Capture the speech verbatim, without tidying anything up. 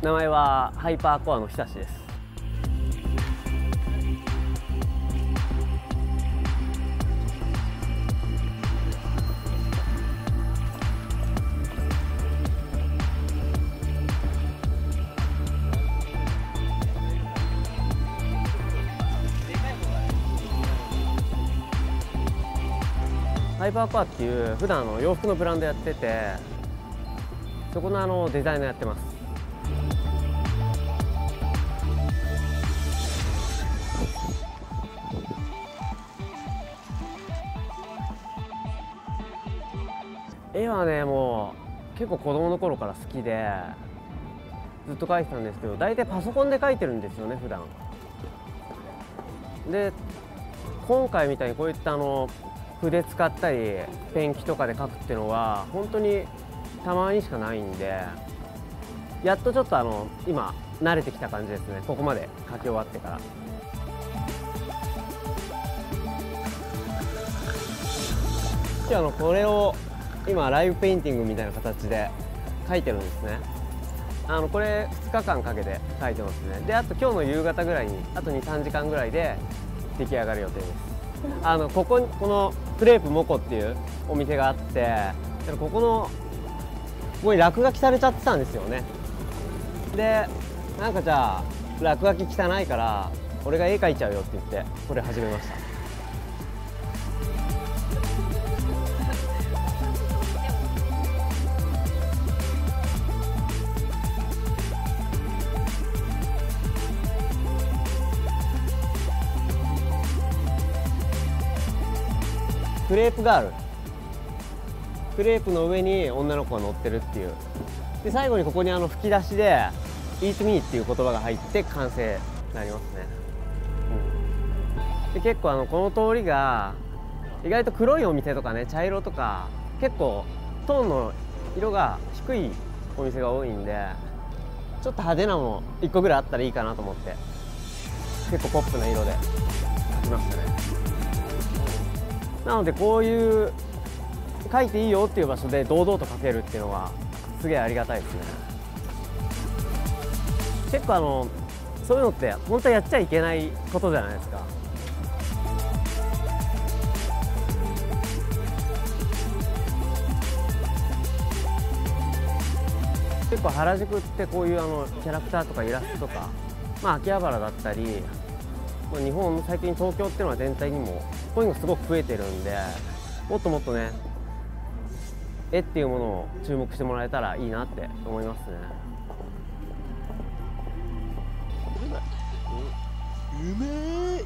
名前はハイパーコアの久志です。ハイパーコアっていう普段の洋服のブランドやってて、そこのあのデザイナーやってます。絵はね、もう結構子供の頃から好きでずっと描いてたんですけど、大体パソコンで描いてるんですよね普段で。今回みたいにこういったあの筆使ったりペンキとかで描くっていうのは本当にたまにしかないんで、やっとちょっとあの今慣れてきた感じですね。ここまで描き終わってから。今日あのこれを今ライブペインティングみたいな形で描いてるんですね。あのこれふつかかんかけて描いてますね。であと今日の夕方ぐらいにあとに、さんじかんぐらいで出来上がる予定です。あのこここのクレープモコっていうお店があって、ここのここに落書きされちゃってたんですよね。でなんかじゃあ落書き汚いから俺が絵描いちゃうよって言ってこれ始めました。クレープガール、クレープの上に女の子が乗ってるっていう。で最後にここにあの吹き出しで「Eat Me」っていう言葉が入って完成になりますね。うん、で結構あのこの通りが意外と黒いお店とかね、茶色とか結構トーンの色が低いお店が多いんで、ちょっと派手なものいっこぐらいあったらいいかなと思って結構ポップな色で描きましたね。なのでこういう書いていいよっていう場所で堂々と書けるっていうのはすげえありがたいですね。結構あのそういうのって本当はやっちゃいけないことじゃないですか。結構原宿ってこういうあのキャラクターとかイラストとか、まあ秋葉原だったり、日本最近東京っていうのは全体にもこういうのすごく増えてるんで、もっともっとね絵っていうものを注目してもらえたらいいなって思いますね。うめえ